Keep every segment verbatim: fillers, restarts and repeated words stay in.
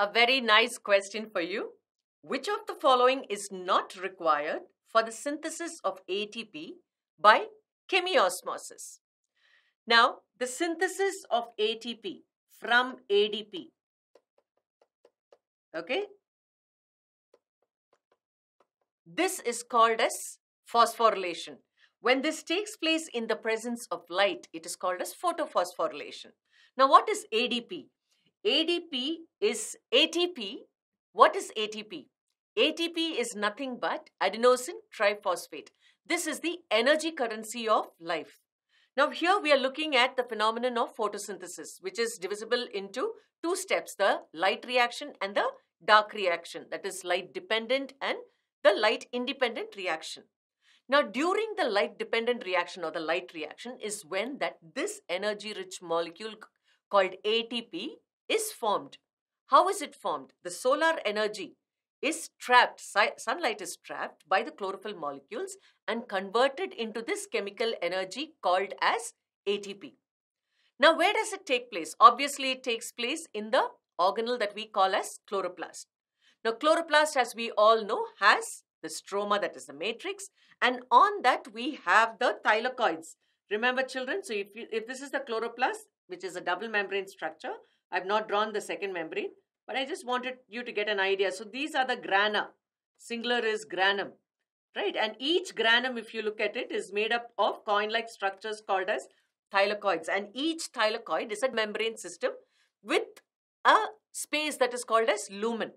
A very nice question for you. Which of the following is not required for the synthesis of A T P by chemiosmosis? Now, the synthesis of A T P from A D P, okay? This is called as phosphorylation. When this takes place in the presence of light, it is called as photophosphorylation. Now, what is A D P? A D P is A T P. What is A T P? A T P is nothing but adenosine triphosphate. This is the energy currency of life. Now, here we are looking at the phenomenon of photosynthesis, which is divisible into two steps, the light reaction and the dark reaction, that is light dependent and the light independent reaction. Now, during the light dependent reaction or the light reaction is when that this energy rich molecule called A T P is formed. How is it formed? The solar energy is trapped, sunlight is trapped by the chlorophyll molecules and converted into this chemical energy called as A T P. Now, where does it take place? Obviously, it takes place in the organelle that we call as chloroplast. Now, chloroplast, as we all know, has the stroma, that is the matrix, and on that we have the thylakoids. Remember, children, so if, you, if this is the chloroplast, which is a double membrane structure, I've not drawn the second membrane, but I just wanted you to get an idea. So these are the grana. Singular is granum, right? And each granum, if you look at it, is made up of coin-like structures called as thylakoids. And each thylakoid is a membrane system with a space that is called as lumen.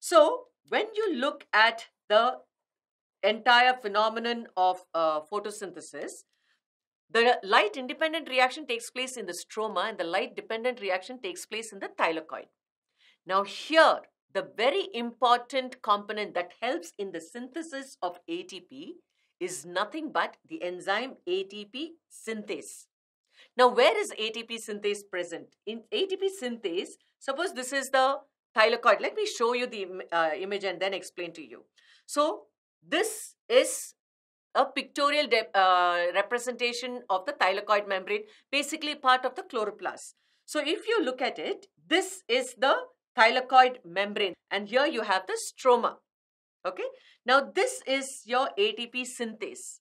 So when you look at the entire phenomenon of uh, photosynthesis, the light-independent reaction takes place in the stroma and the light-dependent reaction takes place in the thylakoid. Now here, the very important component that helps in the synthesis of A T P is nothing but the enzyme A T P synthase. Now where is A T P synthase present? In A T P synthase, suppose this is the thylakoid. Let me show you the uh, image and then explain to you. So this is a pictorial uh, representation of the thylakoid membrane, basically part of the chloroplast. So if you look at it, this is the thylakoid membrane and here you have the stroma, okay? Now this is your A T P synthase.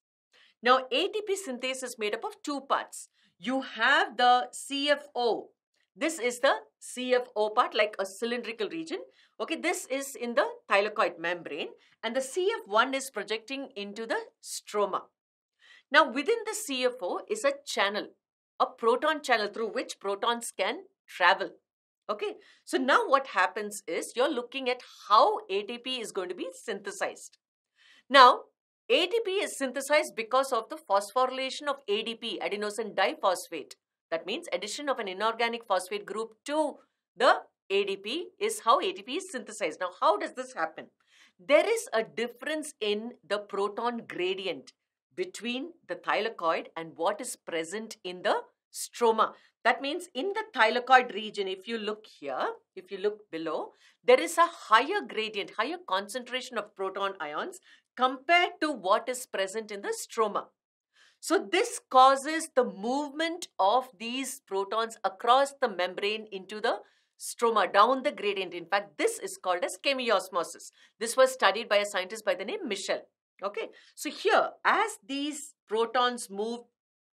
Now A T P synthase is made up of two parts. You have the C F O. This is the C F O part, like a cylindrical region. Okay, this is in the thylakoid membrane and the C F one is projecting into the stroma. Now, within the C F O is a channel, a proton channel through which protons can travel. Okay, so now what happens is you're looking at how A T P is going to be synthesized. Now, A T P is synthesized because of the phosphorylation of A D P, adenosine diphosphate. That means addition of an inorganic phosphate group to the A D P is how A T P is synthesized. Now, how does this happen? There is a difference in the proton gradient between the thylakoid and what is present in the stroma. That means in the thylakoid region, if you look here, if you look below, there is a higher gradient, higher concentration of proton ions compared to what is present in the stroma. So this causes the movement of these protons across the membrane into the stroma, down the gradient. In fact, this is called as chemiosmosis. This was studied by a scientist by the name Mitchell. Okay, so here, as these protons move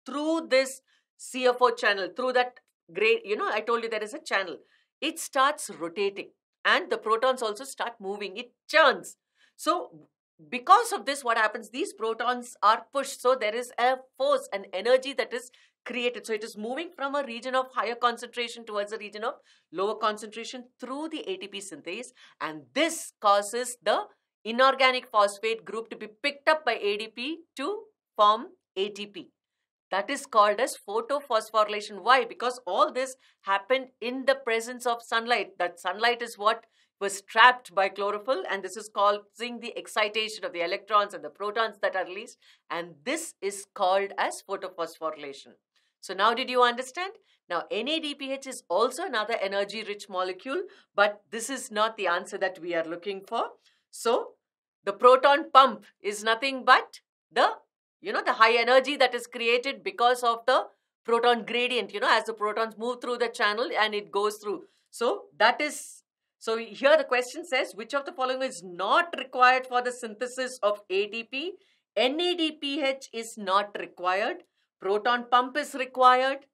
through this C F O channel, through that grade, you know, I told you there is a channel. It starts rotating and the protons also start moving. It churns. So because of this, what happens? These protons are pushed. So there is a force, an energy that is created. So it is moving from a region of higher concentration towards a region of lower concentration through the A T P synthase. And this causes the inorganic phosphate group to be picked up by A D P to form A T P. That is called as photophosphorylation. Why? Because all this happened in the presence of sunlight. That sunlight is what was trapped by chlorophyll and this is causing the excitation of the electrons and the protons that are released, and this is called as photophosphorylation. So now did you understand? Now N A D P H is also another energy rich molecule, but this is not the answer that we are looking for. So the proton pump is nothing but the, you know, the high energy that is created because of the proton gradient, you know, as the protons move through the channel and it goes through. So that is So here the question says, which of the following is not required for the synthesis of A T P? N A D P H is not required. Proton pump is required.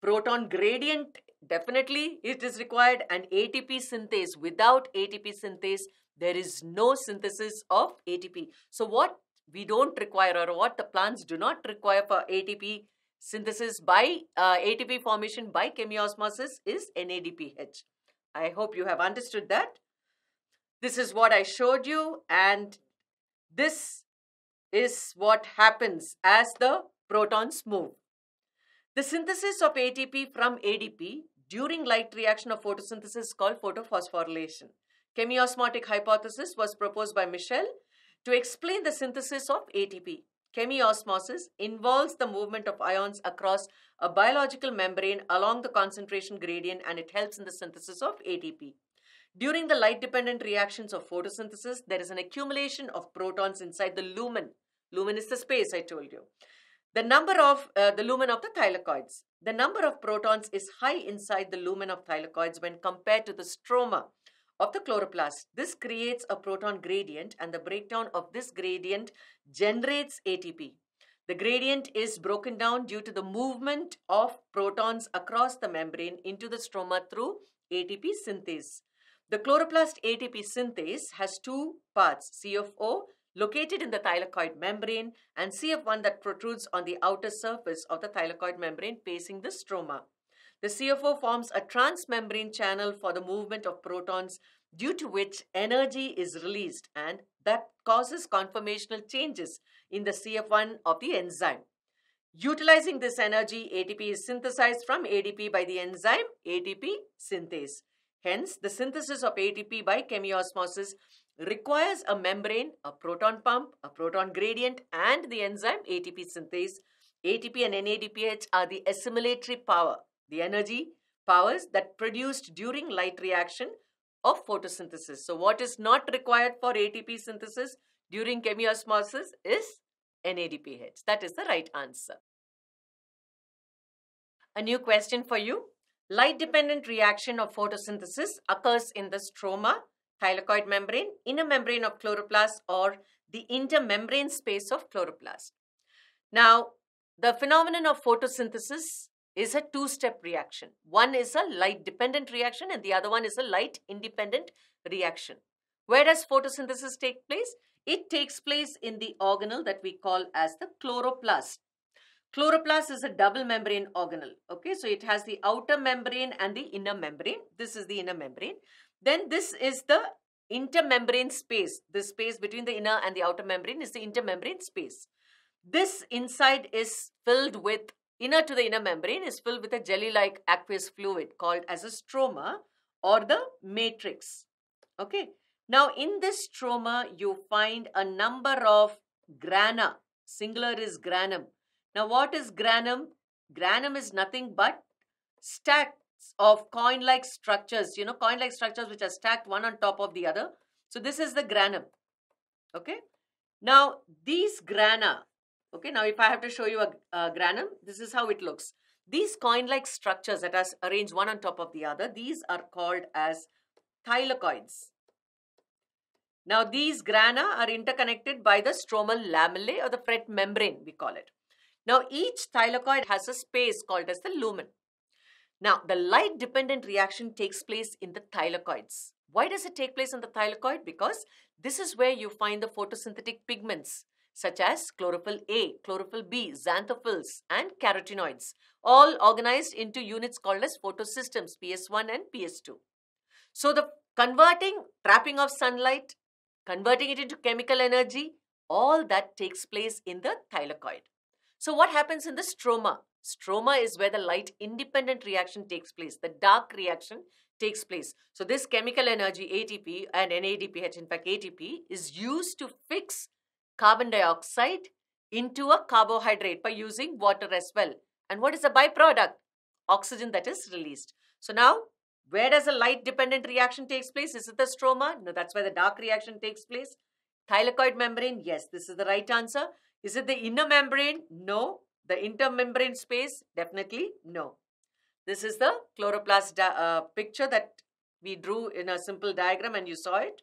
Proton gradient, definitely it is required. And A T P synthase. Without A T P synthase, there is no synthesis of A T P. So what we don't require, or what the plants do not require for A T P synthesis by uh, A T P formation by chemiosmosis is N A D P H. I hope you have understood that. This is what I showed you, and this is what happens as the protons move. The synthesis of A T P from A D P during light reaction of photosynthesis is called photophosphorylation. Chemiosmotic hypothesis was proposed by Mitchell to explain the synthesis of A T P. Chemiosmosis involves the movement of ions across a biological membrane along the concentration gradient, and it helps in the synthesis of A T P. During the light-dependent reactions of photosynthesis, there is an accumulation of protons inside the lumen. Lumen is the space I told you. The number of uh, the lumen of the thylakoids. The number of protons is high inside the lumen of thylakoids when compared to the stroma of the chloroplast. This creates a proton gradient, and the breakdown of this gradient generates A T P. The gradient is broken down due to the movement of protons across the membrane into the stroma through A T P synthase. The chloroplast A T P synthase has two parts, C F zero located in the thylakoid membrane and C F one that protrudes on the outer surface of the thylakoid membrane facing the stroma. The C F zero forms a transmembrane channel for the movement of protons, due to which energy is released, and that causes conformational changes in the C F one of the enzyme. Utilizing this energy, A T P is synthesized from A D P by the enzyme A T P synthase. Hence, the synthesis of A T P by chemiosmosis requires a membrane, a proton pump, a proton gradient, and the enzyme A T P synthase. A T P and N A D P H are the assimilatory power, the energy powers that produced during light reaction of photosynthesis. So what is not required for A T P synthesis during chemiosmosis is N A D P H. That is the right answer. A new question for you. Light-dependent reaction of photosynthesis occurs in the stroma, thylakoid membrane, inner membrane of chloroplast, or the intermembrane space of chloroplast. Now, the phenomenon of photosynthesis is a two-step reaction. One is a light-dependent reaction and the other one is a light-independent reaction. Where does photosynthesis take place? It takes place in the organelle that we call as the chloroplast. Chloroplast is a double membrane organelle. Okay, so it has the outer membrane and the inner membrane. This is the inner membrane. Then this is the intermembrane space. The space between the inner and the outer membrane is the intermembrane space. This inside is filled with Inner to the inner membrane is filled with a jelly-like aqueous fluid called as a stroma or the matrix. Okay. Now, in this stroma, you find a number of grana. Singular is granum. Now, what is granum? Granum is nothing but stacks of coin-like structures, you know, coin-like structures which are stacked one on top of the other. So, this is the granum. Okay. Now, these grana, okay, now if I have to show you a, a granum, this is how it looks. These coin-like structures that are arranged one on top of the other, these are called as thylakoids. Now, these grana are interconnected by the stromal lamellae or the fret membrane, we call it. Now, each thylakoid has a space called as the lumen. Now, the light-dependent reaction takes place in the thylakoids. Why does it take place in the thylakoid? Because this is where you find the photosynthetic pigments, such as chlorophyll A, chlorophyll B, xanthophylls, and carotenoids, all organized into units called as photosystems, P S one and P S two. So the converting, trapping of sunlight, converting it into chemical energy, all that takes place in the thylakoid. So what happens in the stroma? Stroma is where the light-independent reaction takes place, the dark reaction takes place. So this chemical energy, A T P and N A D P H, in fact A T P, is used to fix carbon dioxide into a carbohydrate by using water as well. And what is the byproduct? Oxygen that is released. So now, where does a light-dependent reaction takes place? Is it the stroma? No, that's where the dark reaction takes place. Thylakoid membrane? Yes, this is the right answer. Is it the inner membrane? No. The intermembrane space? Definitely no. This is the chloroplast uh, picture that we drew in a simple diagram and you saw it.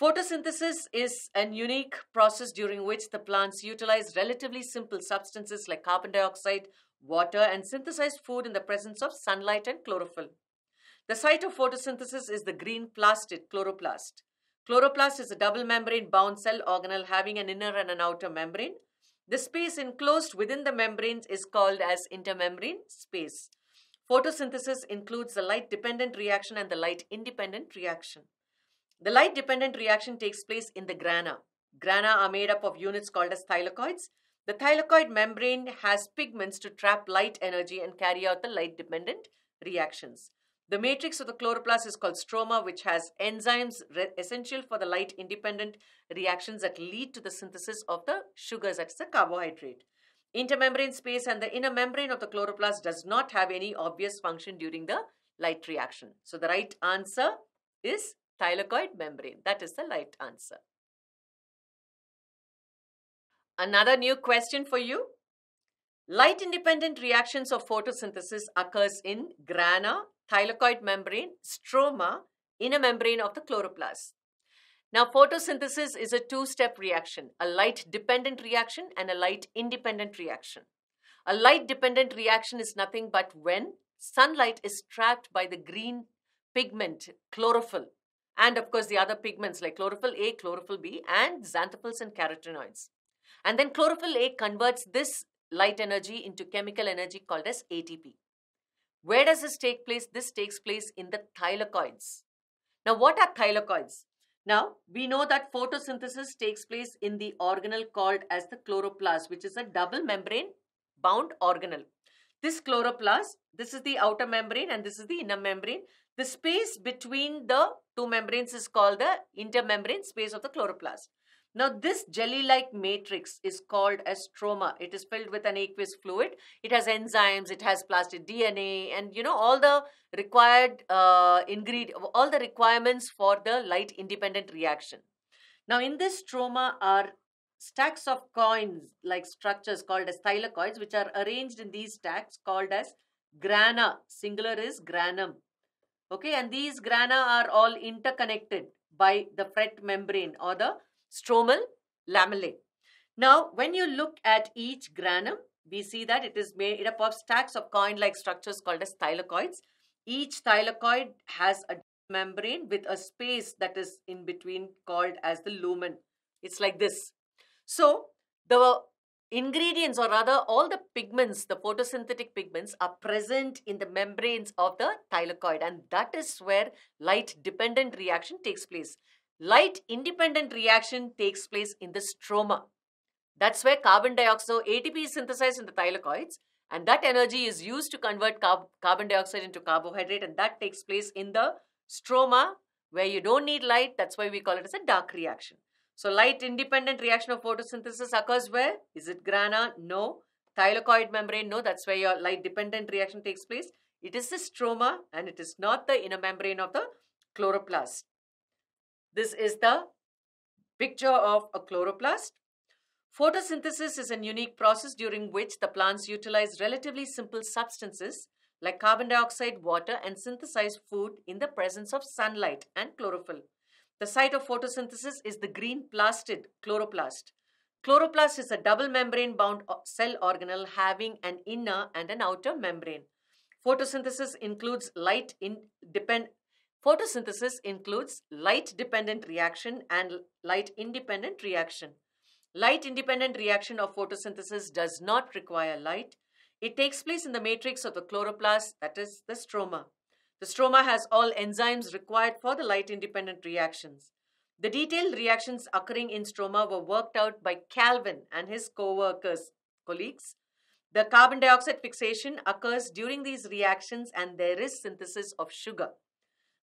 Photosynthesis is a unique process during which the plants utilize relatively simple substances like carbon dioxide, water, and synthesized food in the presence of sunlight and chlorophyll. The site of photosynthesis is the green plastid, chloroplast. Chloroplast is a double membrane bound cell organelle having an inner and an outer membrane. The space enclosed within the membranes is called as intermembrane space. Photosynthesis includes the light-dependent reaction and the light-independent reaction. The light-dependent reaction takes place in the grana. Grana are made up of units called as thylakoids. The thylakoid membrane has pigments to trap light energy and carry out the light-dependent reactions. The matrix of the chloroplast is called stroma, which has enzymes essential for the light-independent reactions that lead to the synthesis of the sugars, that's the carbohydrate. Intermembrane space and the inner membrane of the chloroplast does not have any obvious function during the light reaction. So the right answer is thylakoid membrane. That is the right answer. Another new question for you. Light-independent reactions of photosynthesis occurs in grana, thylakoid membrane, stroma, inner membrane of the chloroplast. Now, photosynthesis is a two-step reaction, a light-dependent reaction and a light-independent reaction. A light-dependent reaction is nothing but when sunlight is trapped by the green pigment, chlorophyll, and of course the other pigments like chlorophyll A, chlorophyll B, and xanthophylls and carotenoids. And then chlorophyll A converts this light energy into chemical energy called as A T P. Where does this take place? This takes place in the thylakoids. Now, what are thylakoids? Now, we know that photosynthesis takes place in the organelle called as the chloroplast, which is a double membrane bound organelle. This chloroplast, this is the outer membrane and this is the inner membrane. The space between the two membranes is called the intermembrane space of the chloroplast. Now, this jelly-like matrix is called a stroma. It is filled with an aqueous fluid. It has enzymes, it has plastid D N A, and you know all the required uh, ingredient, all the requirements for the light-independent reaction. Now, in this stroma are stacks of coins-like structures called as thylakoids, which are arranged in these stacks called as grana. Singular is granum. Okay, and these grana are all interconnected by the fret membrane or the stromal lamellae. Now, when you look at each granum, we see that it is made up of stacks of coin-like structures called as thylakoids. Each thylakoid has a membrane with a space that is in between called as the lumen. It's like this. So, the ingredients or rather all the pigments, the photosynthetic pigments are present in the membranes of the thylakoid, and that is where light-dependent reaction takes place. Light-independent reaction takes place in the stroma. That's where carbon dioxide, A T P is synthesized in the thylakoids, and that energy is used to convert carb carbon dioxide into carbohydrate, and that takes place in the stroma where you don't need light. That's why we call it as a dark reaction. So light-independent reaction of photosynthesis occurs where? Is it grana? No. Thylakoid membrane? No. That's where your light-dependent reaction takes place. It is the stroma and it is not the inner membrane of the chloroplast. This is the picture of a chloroplast. Photosynthesis is a unique process during which the plants utilize relatively simple substances like carbon dioxide, water, and synthesized food in the presence of sunlight and chlorophyll. The site of photosynthesis is the green plastid, chloroplast. Chloroplast is a double membrane bound cell organelle having an inner and an outer membrane. Photosynthesis includes light independent Photosynthesis includes light-dependent reaction and light-independent reaction. Light-independent reaction of photosynthesis does not require light. It takes place in the matrix of the chloroplast, that is the stroma. The stroma has all enzymes required for the light-independent reactions. The detailed reactions occurring in stroma were worked out by Calvin and his co-workers, colleagues. The carbon dioxide fixation occurs during these reactions and there is synthesis of sugar.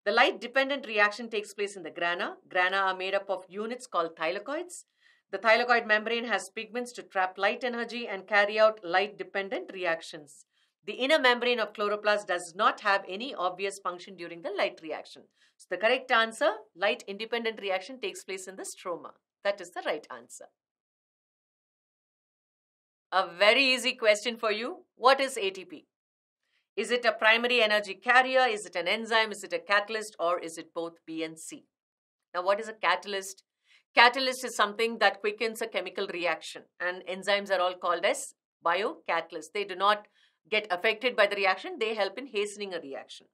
The light-dependent reaction takes place in the grana. Grana are made up of units called thylakoids. The thylakoid membrane has pigments to trap light energy and carry out light-dependent reactions. The inner membrane of chloroplast does not have any obvious function during the light reaction. So the correct answer, light-independent reaction takes place in the stroma. That is the right answer. A very easy question for you. What is A T P? Is it a primary energy carrier? Is it an enzyme? Is it a catalyst? Or is it both B and C? Now, what is a catalyst? Catalyst is something that quickens a chemical reaction, and enzymes are all called as biocatalysts. They do not get affected by the reaction. They help in hastening a reaction.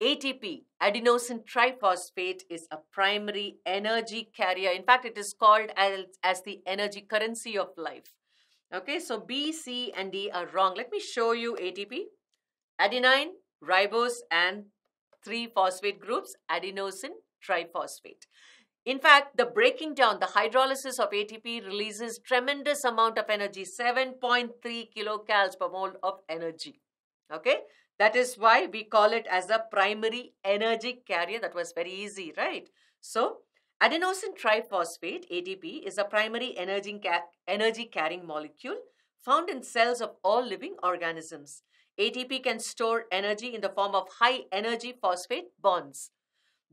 A T P, adenosine triphosphate, is a primary energy carrier. In fact, it is called as, as the energy currency of life. Okay, so B, C, and D are wrong. Let me show you A T P. Adenine, ribose, and three phosphate groups, adenosine triphosphate. In fact, the breaking down, the hydrolysis of A T P releases tremendous amount of energy, seven point three kilocalories per mole of energy. Okay, that is why we call it as a primary energy carrier. That was very easy, right? So, adenosine triphosphate, A T P, is a primary energy, energy carrying molecule found in cells of all living organisms. A T P can store energy in the form of high energy phosphate bonds.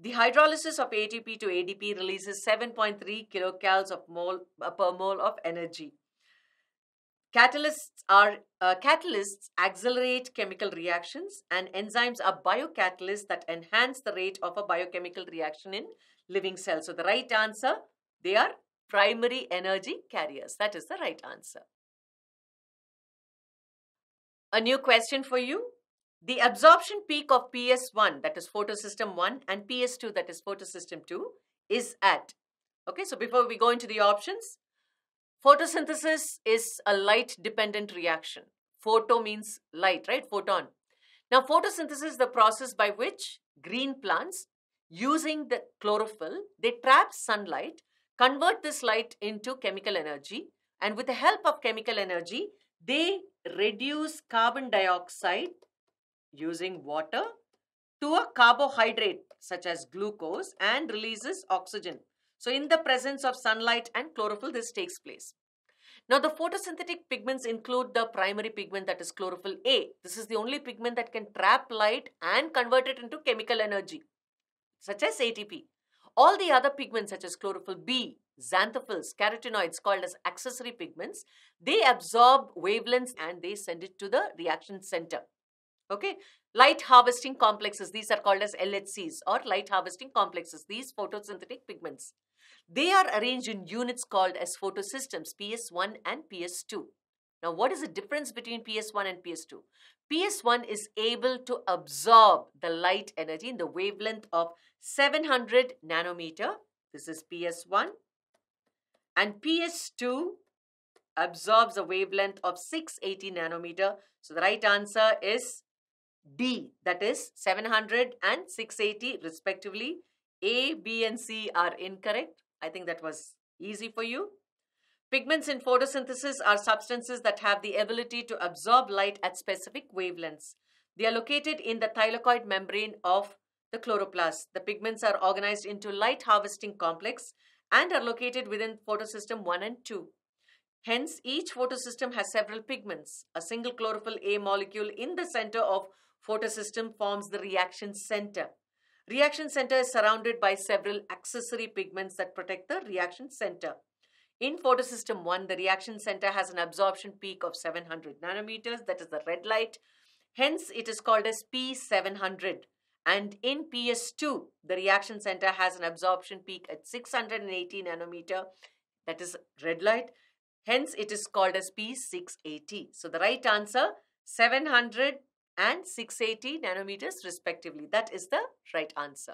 The hydrolysis of A T P to A D P releases seven point three kilocalories of mole, per mole of energy. Catalysts are uh, catalysts accelerate chemical reactions, and enzymes are biocatalysts that enhance the rate of a biochemical reaction in living cells. So the right answer, they are primary energy carriers. That is the right answer. A new question for you. The absorption peak of P S one, that is photosystem one, and P S two, that is photosystem two, is at. Okay, so before we go into the options, photosynthesis is a light-dependent reaction. Photo means light, right? Photon. Now, photosynthesis is the process by which green plants, using the chlorophyll, they trap sunlight, convert this light into chemical energy, and with the help of chemical energy, they reduce carbon dioxide using water to a carbohydrate such as glucose and releases oxygen. So in the presence of sunlight and chlorophyll, this takes place. Now the photosynthetic pigments include the primary pigment, that is chlorophyll A. This is the only pigment that can trap light and convert it into chemical energy such as A T P. All the other pigments such as chlorophyll B, xanthophylls, carotenoids, called as accessory pigments, they absorb wavelengths and they send it to the reaction center. Okay, light harvesting complexes, these are called as L H Cs or light harvesting complexes, these photosynthetic pigments. They are arranged in units called as photosystems, P S one and P S two. Now, what is the difference between P S one and P S two? P S one is able to absorb the light energy in the wavelength of seven hundred nanometer. This is P S one. And P S two absorbs a wavelength of six eighty nanometer. So, the right answer is D, that is seven hundred and six eighty respectively. A, B and C are incorrect. I think that was easy for you. Pigments in photosynthesis are substances that have the ability to absorb light at specific wavelengths. They are located in the thylakoid membrane of the chloroplast. The pigments are organized into light harvesting complex and are located within photosystem one and two. Hence, each photosystem has several pigments. A single chlorophyll A molecule in the center of photosystem forms the reaction center. Reaction center is surrounded by several accessory pigments that protect the reaction center. In photosystem one, the reaction center has an absorption peak of seven hundred nanometers, that is the red light. Hence, it is called as P seven hundred. And in P S two, the reaction center has an absorption peak at six hundred eighty nanometer, that is red light. Hence, it is called as P six eighty. So, the right answer, seven hundred and six eighty nanometers respectively. That is the right answer.